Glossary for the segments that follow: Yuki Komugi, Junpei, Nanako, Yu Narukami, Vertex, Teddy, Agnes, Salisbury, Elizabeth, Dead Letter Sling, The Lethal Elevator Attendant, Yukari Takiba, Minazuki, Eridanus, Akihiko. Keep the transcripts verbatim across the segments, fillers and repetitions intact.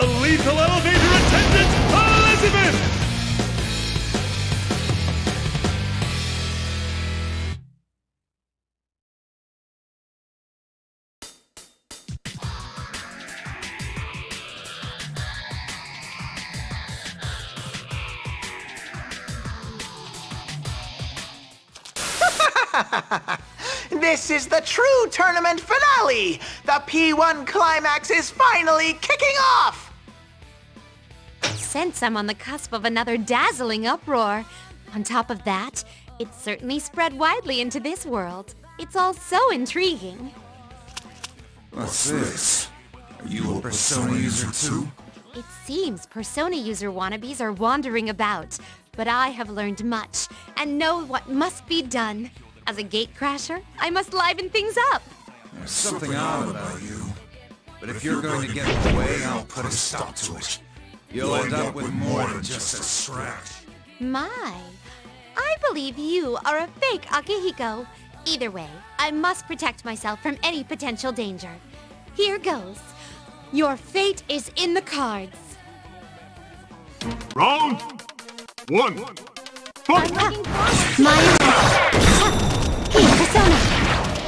The lethal elevator attendant, Elizabeth! This is the true tournament finale! The P one climax is finally kicking off! Since I'm on the cusp of another dazzling uproar. On top of that, it's certainly spread widely into this world. It's all so intriguing. What's this? Are you a Persona user too? It seems Persona user wannabes are wandering about, but I have learned much and know what must be done. As a gatecrasher, I must liven things up. There's something odd about you, but if you're going to get in the way, I'll put a stop to it. You'll end up with more than just a scratch. My, I believe you are a fake Akihiko. Either way, I must protect myself from any potential danger. Here goes. Your fate is in the cards. Round one. Fight! My attack. He persona.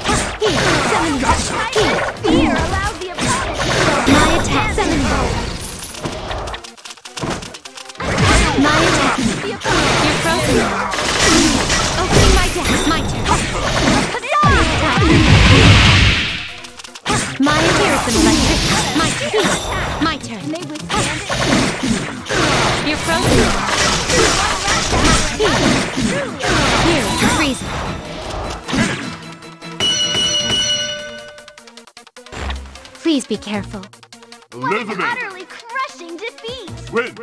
He summon. Fear allowed the opponent. My attack summon. My attack! You're frozen! Opening my deck! My turn! Huzzah! My appearance is electric! My speed! My turn! You're frozen! Here, freeze! Please be careful. What an utterly crushing defeat! Win!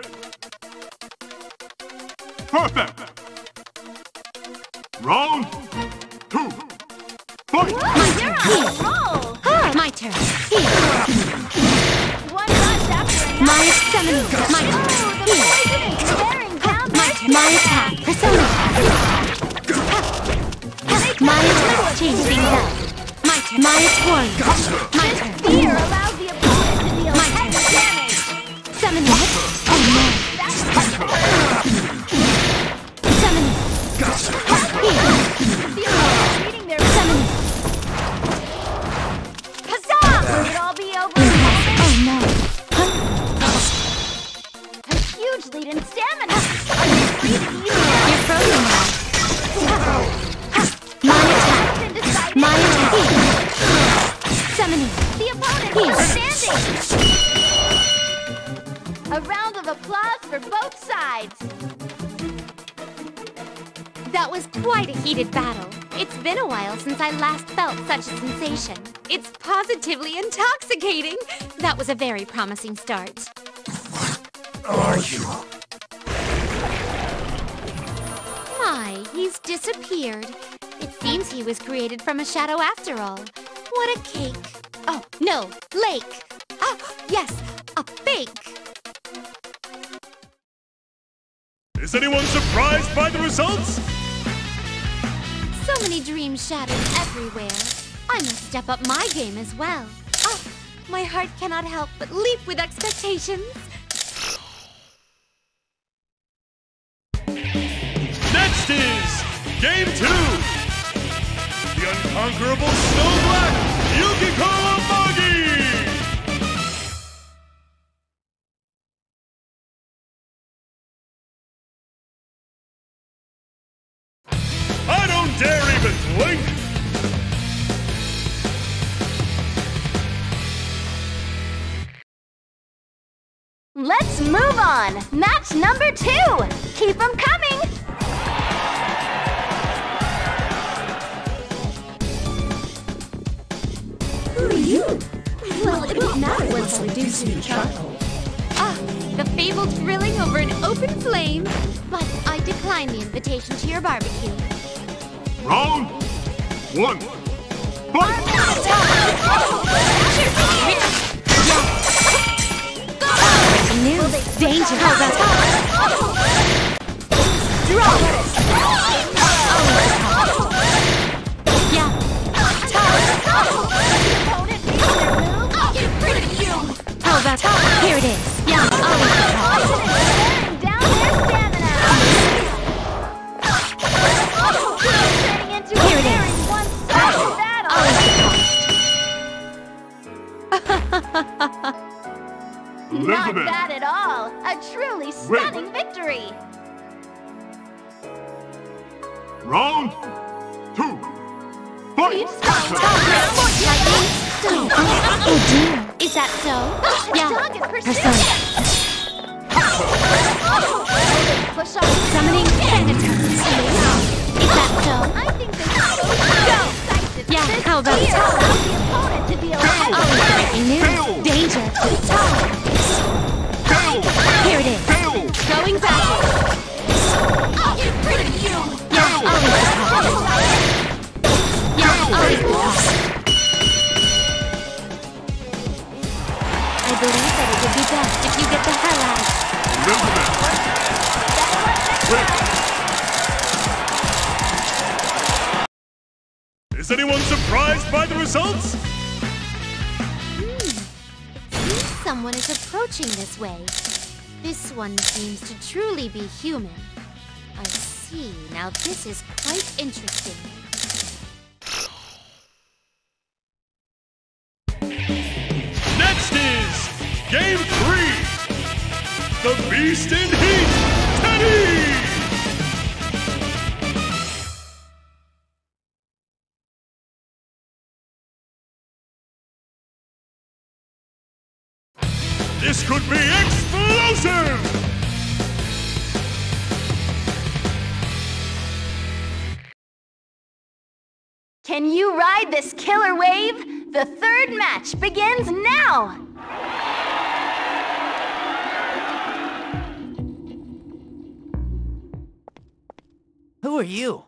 Perfect! Round two! Fight! My turn! Roll! Ah, my turn! One notch after another! My summon! My turn! My turn! My attack! Persona! My attack! Change things up! My turn! My attack! My turn! Fear allows the opponent to deal heavy damage! Summon it! Oh no! A round of applause for both sides! That was quite a heated battle. It's been a while since I last felt such a sensation. It's positively intoxicating! That was a very promising start. What are you? My, he's disappeared. It seems he was created from a shadow after all. What a cake. Oh, no, lake! Ah, yes, a fake! Is anyone surprised by the results? So many dreams shattered everywhere. I must step up my game as well. Oh, my heart cannot help but leap with expectations. Next is Game two. The unconquerable Snow Black, Yuki Komugi. Link. Let's move on! Match number two! Keep them coming! Who are you? Well, it would not want to reduce me to charcoal. Ah, the fabled grilling over an open flame. But I decline the invitation to your barbecue. Round one. Fight! New danger held us up. Draw. Yeah. Held us up. Here it is. Not bad at all. A truly stunning Wait. victory. Round two. Fight! Oh, dear. Is that so? Yeah. Push on. Summoning and attacking. Is that so? I think this is so. Go. Yeah, how about it? Oh, danger. Here it is. Going back. Oh, you pretty you. Yeah, always. Yeah, always. I believe that it would be best if you get the hell out. Elizabeth. That's Is anyone surprised by the results? Hmm. Seems someone is approaching this way. This one seems to truly be human. I see. Now this is quite interesting. Next is Game three. The Beast in Heat, Teddy! This could be explosive! Can you ride this killer wave? The third match begins now! Who are you?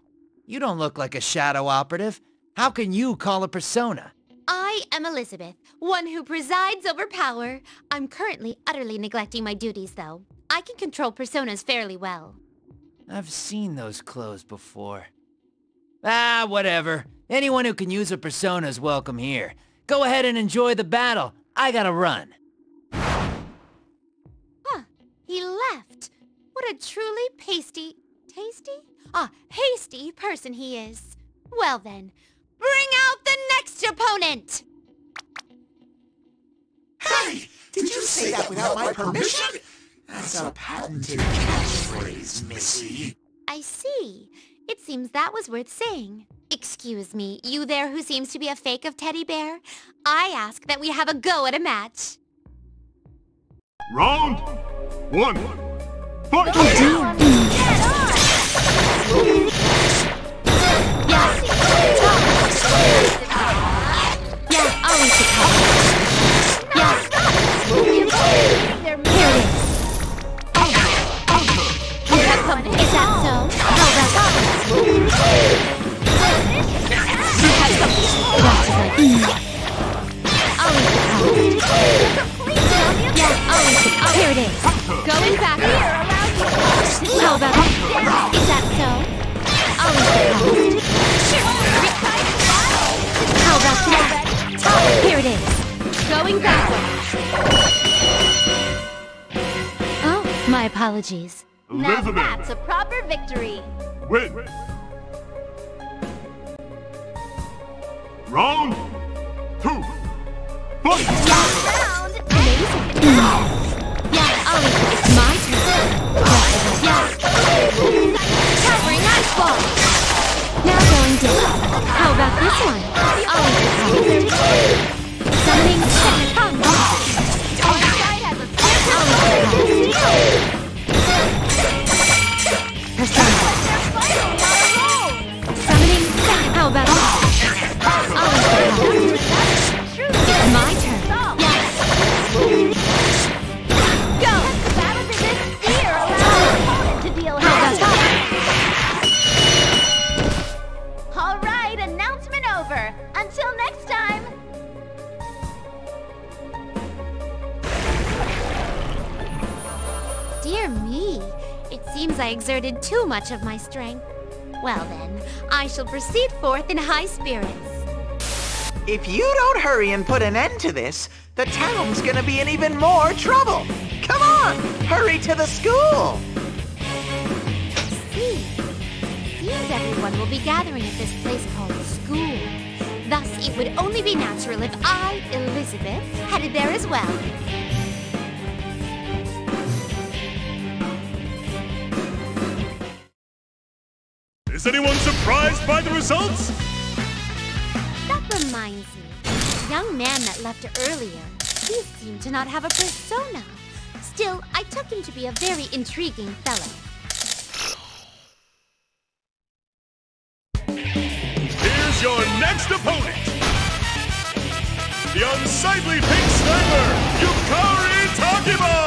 You don't look like a shadow operative. How can you call a persona? I am Elizabeth, one who presides over power. I'm currently utterly neglecting my duties, though. I can control personas fairly well. I've seen those clothes before. Ah, whatever. Anyone who can use a persona is welcome here. Go ahead and enjoy the battle. I gotta run. Huh. He left. What a truly pasty... tasty? Ah, hasty person he is. Well then. Bring out the next opponent! Hey! Did, did you say that without my permission? permission? That's a patented catchphrase, Missy. I see. It seems that was worth saying. Excuse me, you there who seems to be a fake of Teddy Bear? I ask that we have a go at a match. Round one. Fight! Oh, yeah, always the top. Yeah. Here it is. Is that so? No, that's all. You have something. Always the top. Yeah, always the top. Here it is. Going back. How about it? Is that so? Always the top. How about that? Here it is. Going backwards. Oh, my apologies. Elizabeth. Now that's a proper victory. Win. Round two. Fight. Round. Amazing. Yeah, Ollie, it's my turn. Yeah. Covering ice ball. Now going down. How about this one? Always the top. Summoning Teddy. Our side has a always the top. Persona. Summoning Teddy. How about that? Always the top. It's my turn. Yes. Go. The battle to this spear allows the opponent to deal with it. Until next time! Dear me, it seems I exerted too much of my strength. Well then, I shall proceed forth in high spirits. If you don't hurry and put an end to this, the town's gonna be in even more trouble! Come on, hurry to the school! I see. Seems everyone will be gathering at this place called school. Thus, it would only be natural if I, Elizabeth, headed there as well. Is anyone surprised by the results? That reminds me. The young man that left earlier, he seemed to not have a persona. Still, I took him to be a very intriguing fellow. Here's your next opponent! The unsightly pink sniper, Yukari Takiba!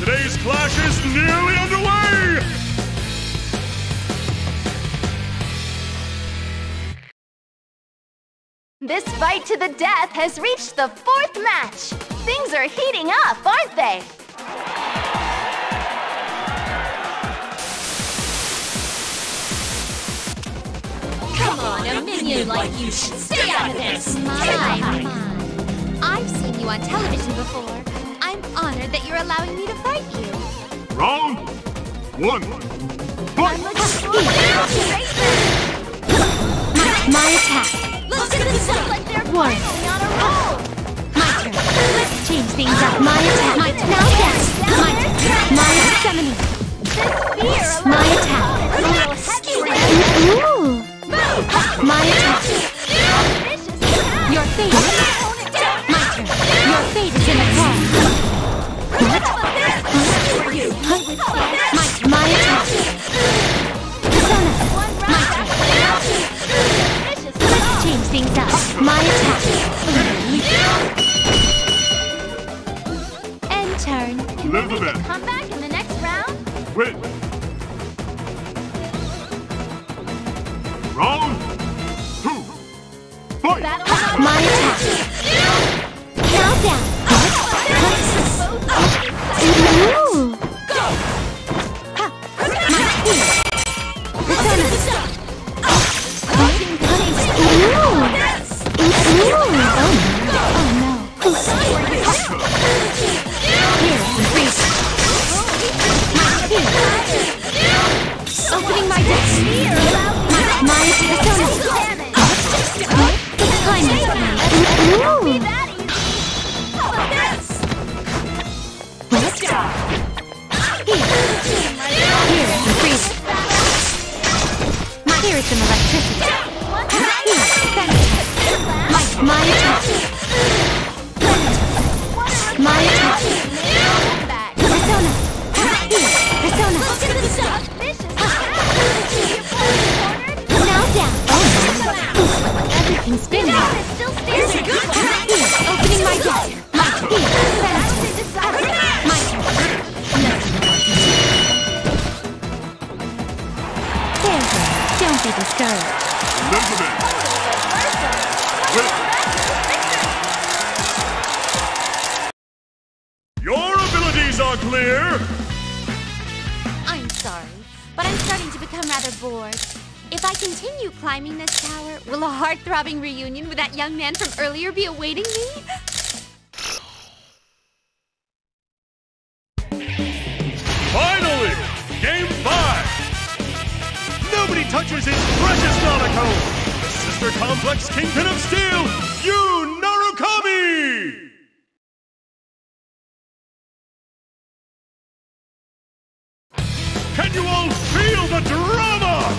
Today's clash is nearly underway! This fight to the death has reached the fourth match! Things are heating up, aren't they? Come on, a minion like you should stay out of this! My, my. I've seen you on television before. I'm honored that you're allowing me to fight you. Round one. One. My attack. Look at this up like they're one. On a roll. My turn. Let's change things up. My attack. My turn. Now dance. My turn. My extremity. My attack. Ooh. My attack. Your face. Your fate is in the palm. What? Huh? My, my attack. Persona. My attack. Let's change things up. My attack. End turn. Can we make a comeback in the next round? Wait. Round two. Fight. My attack. Down. Ooh. Go. Ha. Opening my deck. My persona. Here, freeze. My here is some electricity. Here, my, my attack. My attack. Persona. Here, persona. Now down. Oh, everything's spinning. Here's a good one. Here, opening my door. My here, don't be discouraged. Elizabeth. Your abilities are clear. I'm sorry, but I'm starting to become rather bored. If I continue climbing this tower, will a heart-throbbing reunion with that young man from earlier be awaiting me? Finally, game five. Nobody touches his precious Nanako! The sister complex kingpin of steel, Yu Narukami! Can you all feel the drama?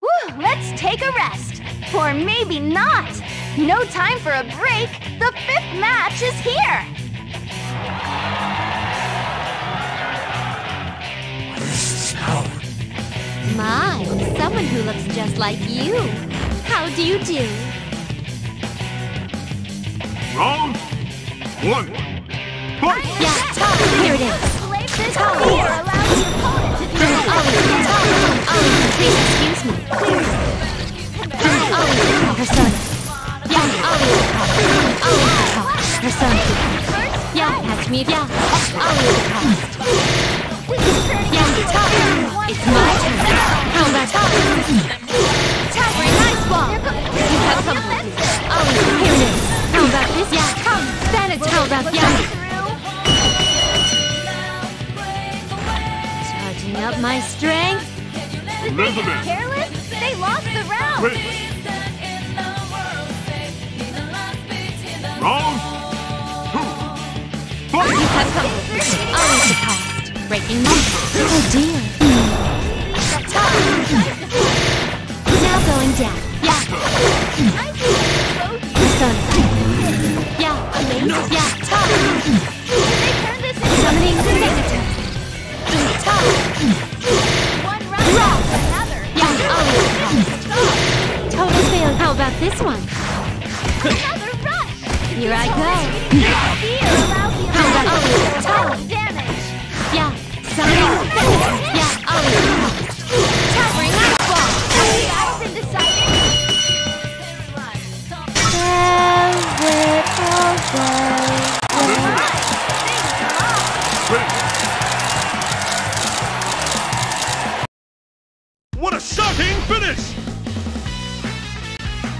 Woo, let's take a rest. Or maybe not. No time for a break. The fifth match is here. What is this sound? My, someone who looks just like you. How do you do? Round one. Fight! Yeah, top. Here it is. Top. There's always a top. Always a please excuse me. There's always a top persona. Yeah, always a top. Always a top persona. Yeah, catch me, yeah, always a cost. Yeah, top, it's my turn. How about top? Towering ice wall. You have come, always up my strength. Elizabeth! They careless? They lost the round! Wait. Round two! Four. You have come always the past. Breaking my oh dear. Now going down. Yeah. Persona. Yeah. Amazing. Yeah. Top. They turned this into summoning the negative. Top. Round another. Yeah, always pass. Total fail. How about this one? Another rush. Here I go. How about always total damage? Yeah, summoning. Yeah, always pass. Towering ball. Have you guys been decided? Well, we're all good. Things are off. What a shocking finish!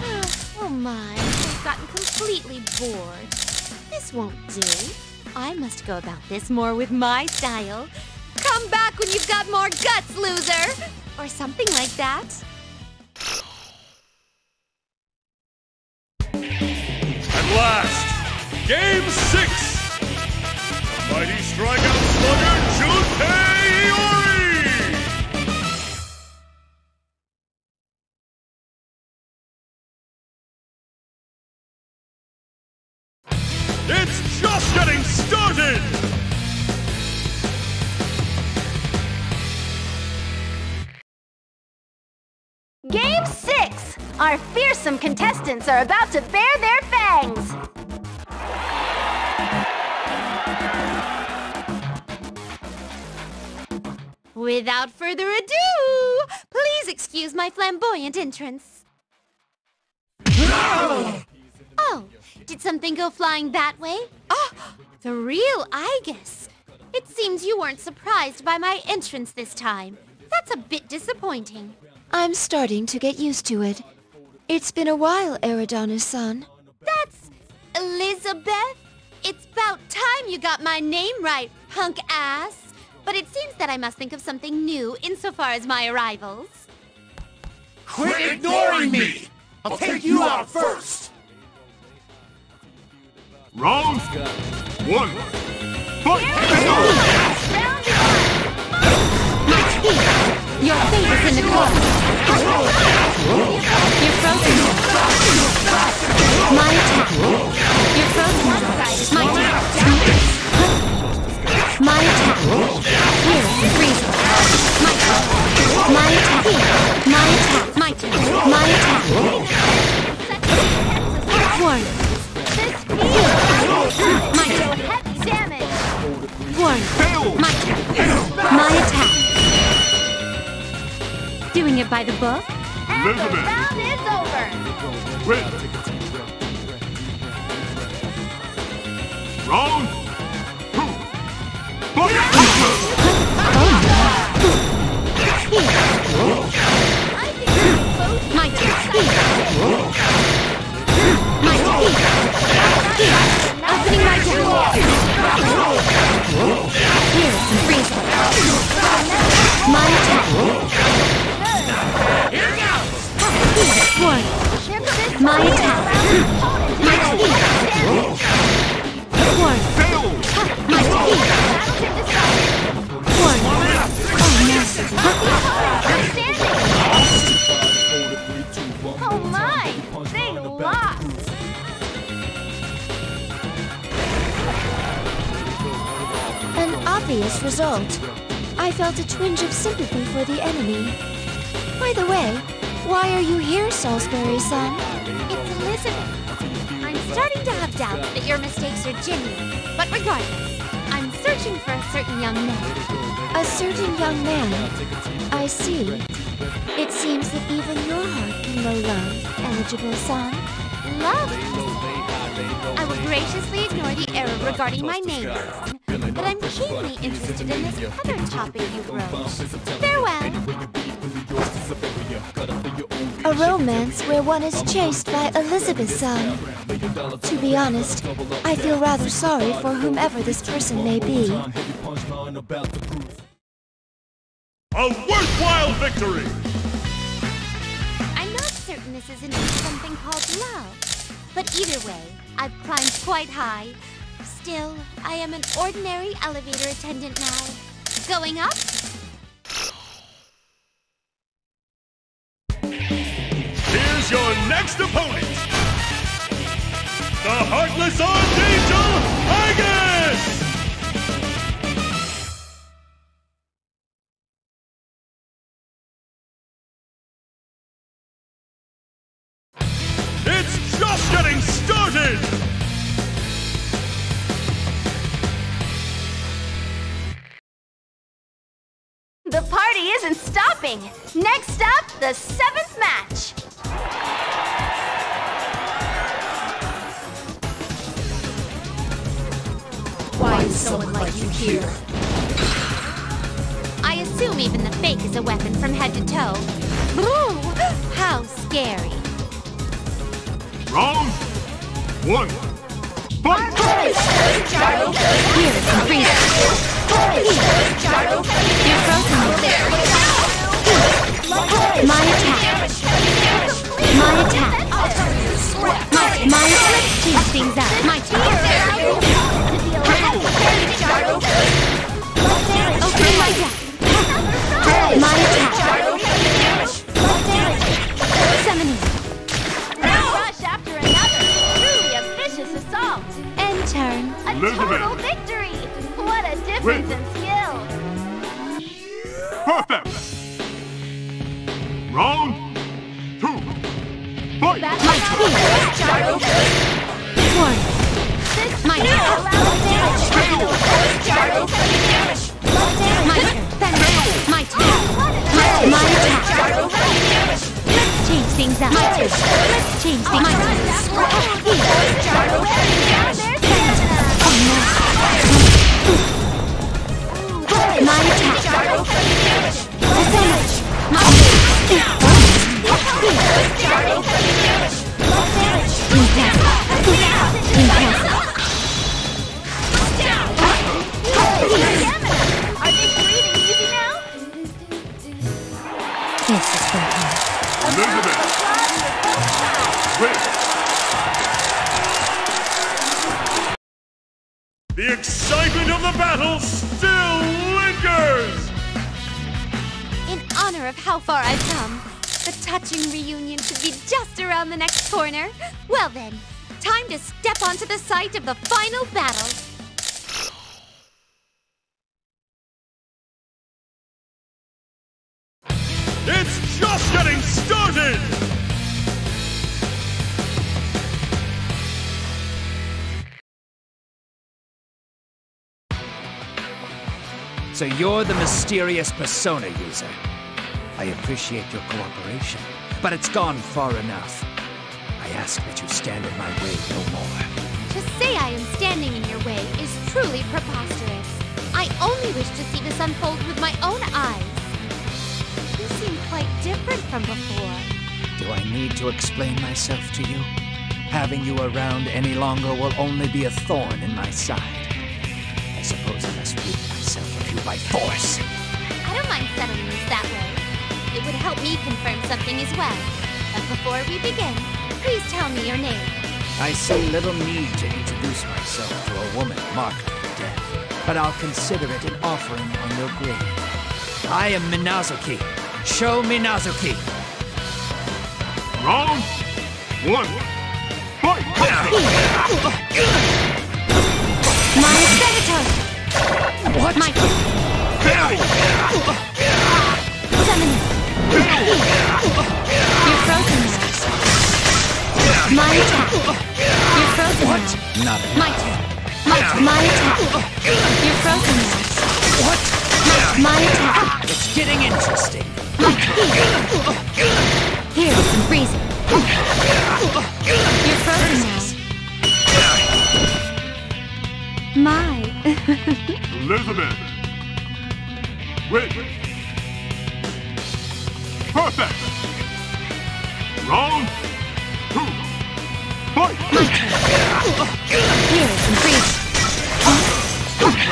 Oh, oh my, I've gotten completely bored. This won't do. I must go about this more with my style. Come back when you've got more guts, loser! Or something like that. At last, Game six! The mighty strikeout slugger, Junpei! It's just getting started! Game six! Our fearsome contestants are about to bare their fangs! Without further ado, please excuse my flamboyant entrance. No! Oh, did something go flying that way? Oh, the real Agnes. It seems you weren't surprised by my entrance this time. That's a bit disappointing. I'm starting to get used to it. It's been a while, Eridanus-san. That's... Elizabeth? It's about time you got my name right, punk ass. But it seems that I must think of something new insofar as my arrivals. Quit ignoring me! I'll take you out first! Round one. Fight! Round one. Your fate is in the car. You're frozen. My attack. You're frozen. My attack. My attack. Here, freeze. My attack. My attack. My attack. My attack. My attack. Warning. Heal! My attack! Damage! Warning! My attack! My attack! Doing it by the book? And the round is over! Wait! Round! Two! Fight! I think we're both... My attack! My attack! Opening my door. Here's some freezing. My attack. Here goes. One. My attack. My teeth. One. My teeth. One. Oh no. Oh my. They lost. An obvious result. I felt a twinge of sympathy for the enemy. By the way, why are you here, Salisbury-san? It's Elizabeth. I'm starting to have doubts that your mistakes are genuine, but regardless, I'm searching for a certain young man. A certain young man? I see. It seems that even your heart can know love, eligible-san. Love? I will graciously ignore the error regarding my name. But I'm keenly interested in this other topic you broached. Farewell! A romance where one is chased by Elizabeth-san. To be honest, I feel rather sorry for whomever this person may be. A worthwhile victory! I'm not certain this is indeed something called love. But either way, I've climbed quite high. Still, I am an ordinary elevator attendant now. Going up? Here's your next opponent! The Heartless Archangel, Agnes! It's just getting started! The party isn't stopping! Next up, the seventh match! Why is someone like you here? I assume even the fake is a weapon from head to toe. Ooh, how scary! Wrong. One. But Here's some freedom. You're frozen. My attack. My attack. My, my attack changes things up. My attack. Open my deck. My attack. Summoning. Turn. A Elizabeth. Total victory! What a difference Win. in skill! Perfect! Round two! Fight! My speed! Gyro! One! This my turn! Gyro! My turn! My turn! My attack! Let's change things up! My turn! Let's change things up! My turn! Gyro! My attack. Advantage. My Are they breathing easy now? This is for you. Elizabeth. The excitement of the battle still. In honor of how far I've come, the touching reunion should be just around the next corner. Well then, time to step onto the site of the final battle. It's just getting started! So you're the mysterious persona user. I appreciate your cooperation, but it's gone far enough. I ask that you stand in my way no more. To say I am standing in your way is truly preposterous. I only wish to see this unfold with my own eyes. You seem quite different from before. Do I need to explain myself to you? Having you around any longer will only be a thorn in my side. I suppose I must rid myself of you by force. I don't mind settling this that way. It would help me confirm something as well. But before we begin, please tell me your name. I see little need to introduce myself to a woman marked for death, but I'll consider it an offering on your grave. I am Minazuki. Show Minazuki. Round one. Fight! My Senator! What? My... Summon! You're frozen. My attack! You're frozen. What? Not my turn. My, my attack! You're frozen. What? My, my attack! It's getting interesting. My Here is some freezing. You're frozen. My Elizabeth. Wait. Perfect. Round two. Fight. Here is some freeze.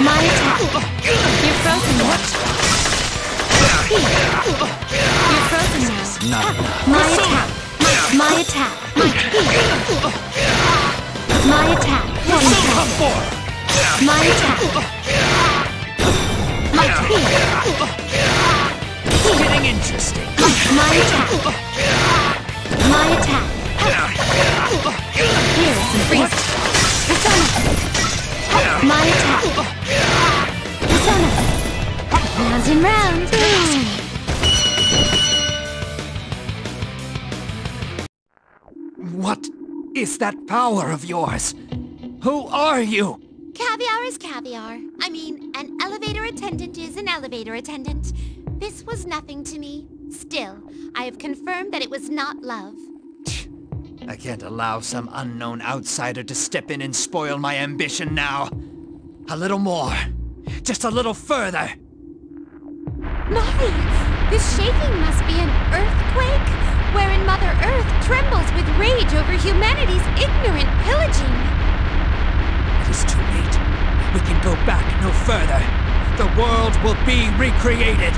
My attack. You're frozen. What? You're frozen now. Not my attack. My attack. My attack. My attack. One attack. My attack. My attack. Getting interesting. My attack. My attack. Here is the freeze. My attack. Round and round. What is that power of yours? Who are you? Caviar is caviar. I mean, an elevator attendant is an elevator attendant. This was nothing to me. Still, I have confirmed that it was not love. I can't allow some unknown outsider to step in and spoil my ambition now. A little more. Just a little further! Mari! This shaking must be an earthquake, wherein Mother Earth trembles with rage over humanity's ignorant pillaging! It is too late. We can go back no further. The world will be recreated!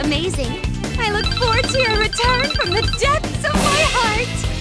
Amazing. I look forward to your return from the depths of my heart!